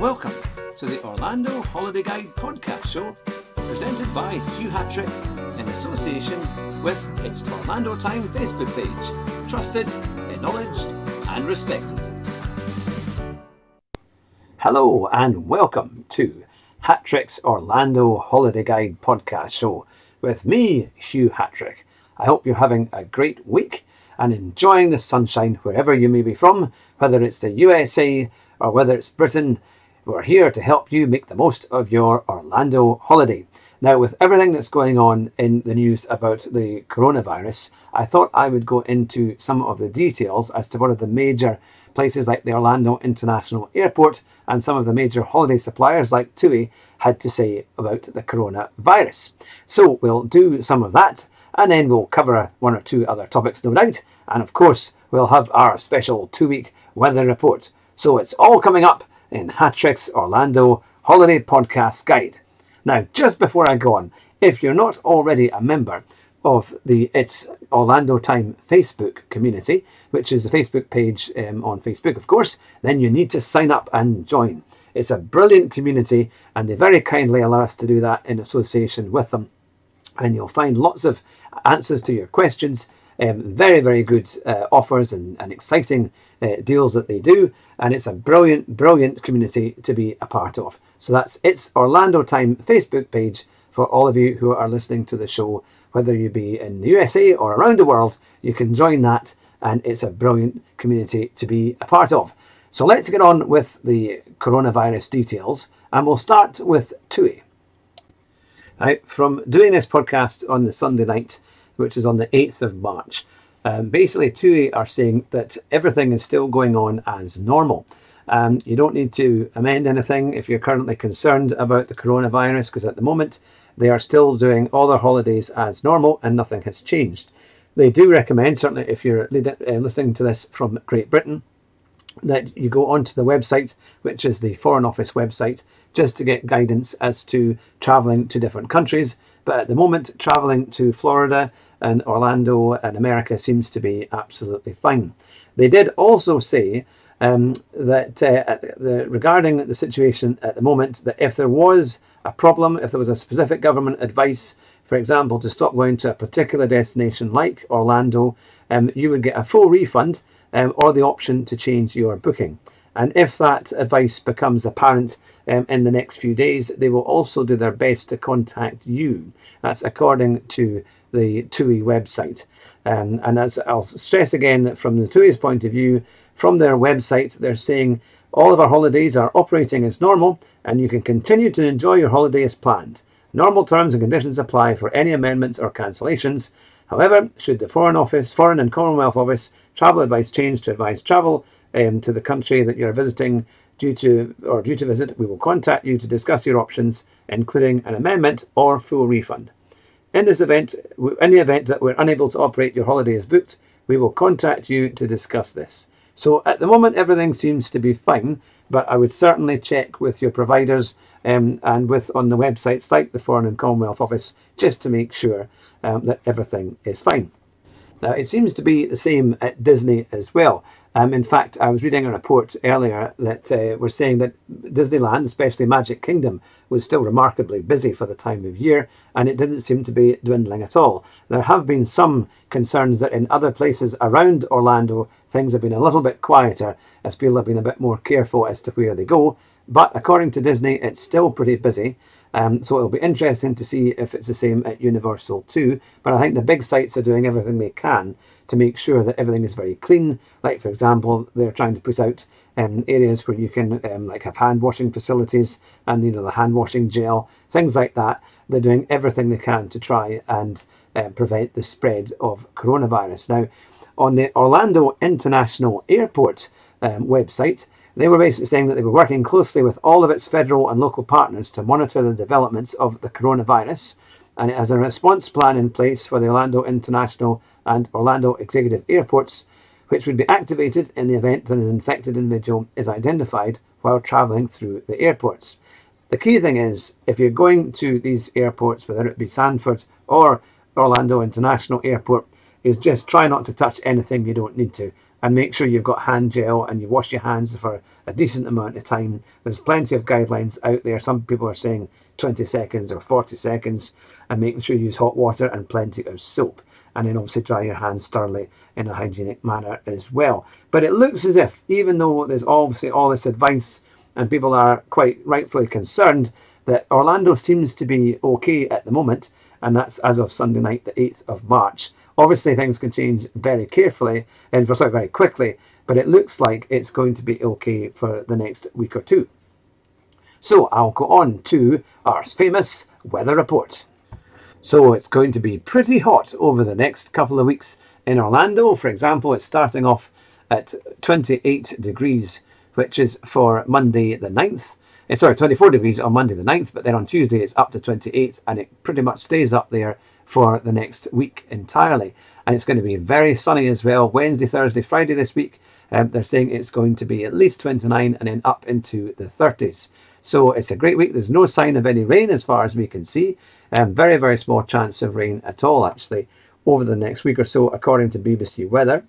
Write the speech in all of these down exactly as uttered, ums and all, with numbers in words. Welcome to the Orlando Holiday Guide podcast show, presented by Hugh Hatrick in association with its Orlando Time Facebook page, trusted, acknowledged and respected. Hello and welcome to Hatrick's Orlando Holiday Guide podcast show with me, Hugh Hatrick. I hope you're having a great week and enjoying the sunshine wherever you may be from, whether it's the U S A or whether it's Britain. We're here to help you make the most of your Orlando holiday. Now, with everything that's going on in the news about the coronavirus, I thought I would go into some of the details as to one of the major places like the Orlando International Airport and some of the major holiday suppliers like T U I had to say about the coronavirus. So we'll do some of that, and then we'll cover one or two other topics, no doubt. And of course, we'll have our special two-week weather report. So it's all coming up in Hatrick's Orlando Holiday Podcast Guide. Now, just before I go on, if you're not already a member of the It's Orlando Time Facebook community, which is a Facebook page um, on Facebook, of course, then you need to sign up and join. It's a brilliant community, and they very kindly allow us to do that in association with them. And you'll find lots of answers to your questions, um, very, very good uh, offers and, and exciting uh, deals that they do. And it's a brilliant, brilliant community to be a part of. So that's It's Orlando Time Facebook page for all of you who are listening to the show. Whether you be in the U S A or around the world, you can join that. And it's a brilliant community to be a part of. So let's get on with the coronavirus details. And we'll start with T U I. Right, from doing this podcast on the Sunday night, which is on the eighth of March, um, basically T U I are saying that everything is still going on as normal. Um, you don't need to amend anything if you're currently concerned about the coronavirus, because at the moment they are still doing all their holidays as normal and nothing has changed. They do recommend, certainly if you're listening to this from Great Britain, that you go onto the website, which is the Foreign Office website, just to get guidance as to travelling to different countries. But at the moment, travelling to Florida and Orlando and America seems to be absolutely fine. They did also say um, that uh, at the, regarding the situation at the moment, that if there was a problem, if there was a specific government advice, for example, to stop going to a particular destination like Orlando, um, you would get a full refund um, or the option to change your booking. And if that advice becomes apparent um, in the next few days, they will also do their best to contact you. That's according to the T U I website. Um, and as I'll stress again, that from the T U I's point of view, from their website, they're saying all of our holidays are operating as normal and you can continue to enjoy your holiday as planned. Normal terms and conditions apply for any amendments or cancellations. However, should the Foreign Office, Foreign and Commonwealth Office travel advice change to advise travel, Um, to the country that you're visiting due to or due to visit, we will contact you to discuss your options, including an amendment or full refund. In this event, in the event that we're unable to operate your holiday as booked, we will contact you to discuss this. So at the moment, everything seems to be fine, but I would certainly check with your providers um, and with on the websites like the Foreign and Commonwealth Office, just to make sure um, that everything is fine. Now, it seems to be the same at Disney as well. Um, in fact, I was reading a report earlier that uh, was saying that Disneyland, especially Magic Kingdom, was still remarkably busy for the time of year, and it didn't seem to be dwindling at all. There have been some concerns that in other places around Orlando, things have been a little bit quieter, as people have been a bit more careful as to where they go. But according to Disney, it's still pretty busy. Um, so it'll be interesting to see if it's the same at Universal too. But I think the big sites are doing everything they can to make sure that everything is very clean. Like, for example, they're trying to put out um, areas where you can um, like have hand washing facilities and, you know, the hand washing gel, things like that. They're doing everything they can to try and uh, prevent the spread of coronavirus. Now, on the Orlando International Airport um, website, they were basically saying that they were working closely with all of its federal and local partners to monitor the developments of the coronavirus, and it has a response plan in place for the Orlando International and Orlando Executive Airports, which would be activated in the event that an infected individual is identified while travelling through the airports. The key thing is, if you're going to these airports, whether it be Sanford or Orlando International Airport, is just try not to touch anything you don't need to. and make sure you've got hand gel and you wash your hands for a decent amount of time. There's plenty of guidelines out there. Some people are saying twenty seconds or forty seconds, and making sure you use hot water and plenty of soap. And then obviously dry your hands thoroughly in a hygienic manner as well. But it looks as if, even though there's obviously all this advice and people are quite rightfully concerned, that Orlando seems to be okay at the moment, and that's as of Sunday night, the eighth of March. Obviously things can change very carefully and for sorry, very quickly, but it looks like it's going to be okay for the next week or two. So I'll go on to our famous weather report. So it's going to be pretty hot over the next couple of weeks in Orlando. For example, it's starting off at twenty-eight degrees, which is for Monday the ninth. It's sorry, twenty-four degrees on Monday the ninth, but then on Tuesday it's up to twenty-eight, and it pretty much stays up there for the next week entirely. And it's going to be very sunny as well. Wednesday, Thursday, Friday this week, um, they're saying it's going to be at least twenty-nine and then up into the thirties. So it's a great week. There's no sign of any rain as far as we can see. Um, very, very small chance of rain at all, actually, over the next week or so, according to B B C Weather.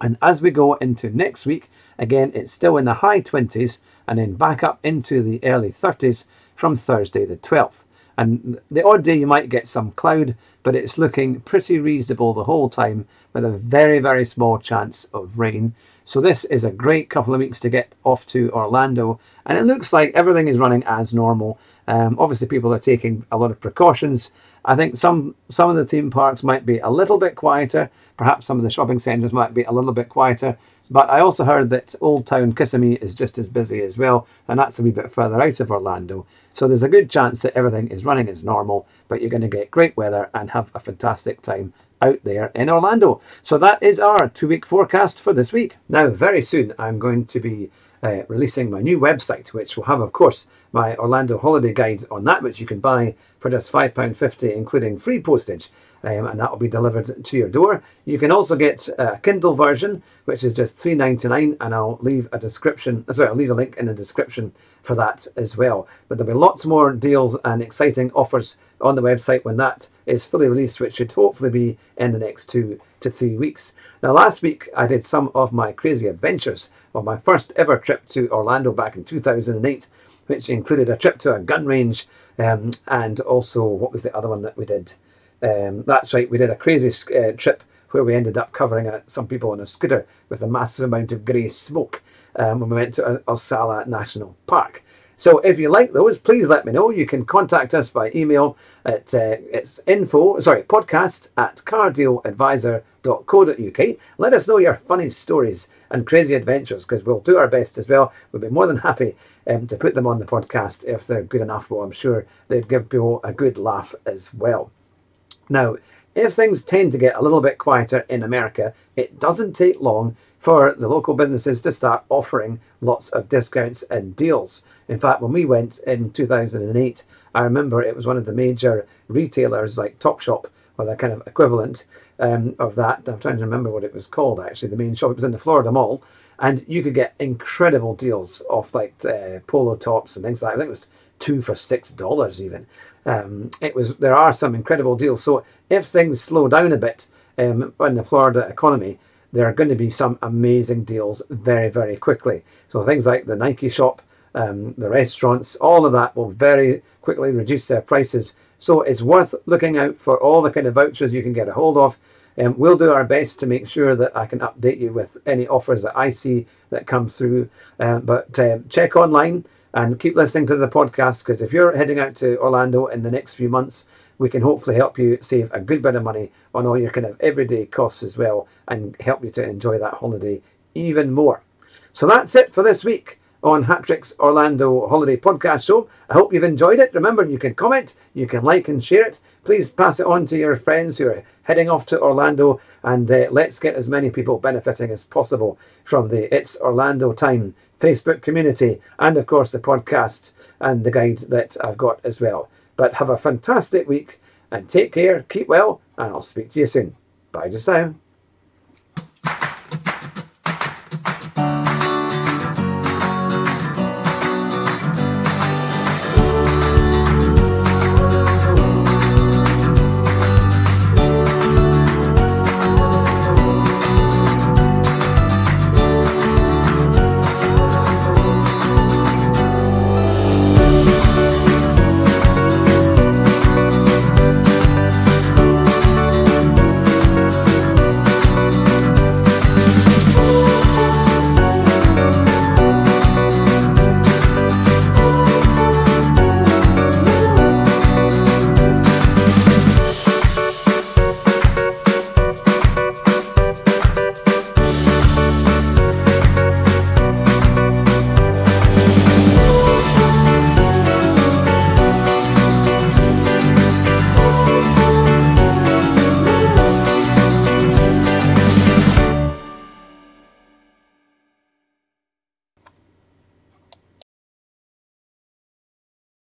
And as we go into next week, again, it's still in the high twenties and then back up into the early thirties from Thursday the twelfth. And the odd day you might get some cloud, but it's looking pretty reasonable the whole time with a very, very small chance of rain. So this is a great couple of weeks to get off to Orlando. And it looks like everything is running as normal. Um, obviously, people are taking a lot of precautions. I think some, some of the theme parks might be a little bit quieter. Perhaps some of the shopping centres might be a little bit quieter. But I also heard that Old Town Kissimmee is just as busy as well, and that's a wee bit further out of Orlando. So there's a good chance that everything is running as normal, but you're going to get great weather and have a fantastic time out there in Orlando. So that is our two-week forecast for this week. Now, very soon I'm going to be uh, releasing my new website, which will have, of course, my Orlando holiday guide on that, which you can buy for just five pounds fifty, including free postage. Um, and that will be delivered to your door. You can also get a Kindle version, which is just three ninety-nine, and I'll leave a description, sorry, I'll leave a link in the description for that as well. But there'll be lots more deals and exciting offers on the website when that is fully released, which should hopefully be in the next two to three weeks. Now, last week I did some of my crazy adventures on my first ever trip to Orlando back in two thousand eight, which included a trip to a gun range, um, and also, what was the other one that we did? Um, that's right, we did a crazy uh, trip where we ended up covering uh, some people on a scooter with a massive amount of grey smoke um, when we went to uh, Osala National Park. So if you like those, please let me know. You can contact us by email at uh, it's info, sorry, podcast at car deal advisor dot co dot U K. Let us know your funny stories and crazy adventures, because we'll do our best as well. We'll be more than happy um, to put them on the podcast if they're good enough. Well, I'm sure they'd give people a good laugh as well. Now, if things tend to get a little bit quieter in America, it doesn't take long for the local businesses to start offering lots of discounts and deals. In fact, when we went in two thousand eight, I remember it was one of the major retailers like Topshop, or the kind of equivalent um, of that. I'm trying to remember what it was called, actually, the main shop. It was in the Florida Mall, and you could get incredible deals off like uh, polo tops and things like that. I think it was two for six dollars even. Um, it was there are some incredible deals. So if things slow down a bit um, in the Florida economy, there are going to be some amazing deals very, very quickly. So things like the Nike shop, um, the restaurants, all of that will very quickly reduce their prices. So it's worth looking out for all the kind of vouchers you can get a hold of. Um, we'll do our best to make sure that I can update you with any offers that I see that come through. Uh, but um, check online. And keep listening to the podcast, because if you're heading out to Orlando in the next few months, we can hopefully help you save a good bit of money on all your kind of everyday costs as well, and help you to enjoy that holiday even more. So that's it for this week on Hatrick's Orlando Holiday Podcast Show. I hope you've enjoyed it. Remember, you can comment, you can like and share it. Please pass it on to your friends who are heading off to Orlando, and uh, let's get as many people benefiting as possible from the It's Orlando Time Facebook community, and of course the podcast and the guide that I've got as well. But have a fantastic week and take care, keep well, and I'll speak to you soon. Bye just now.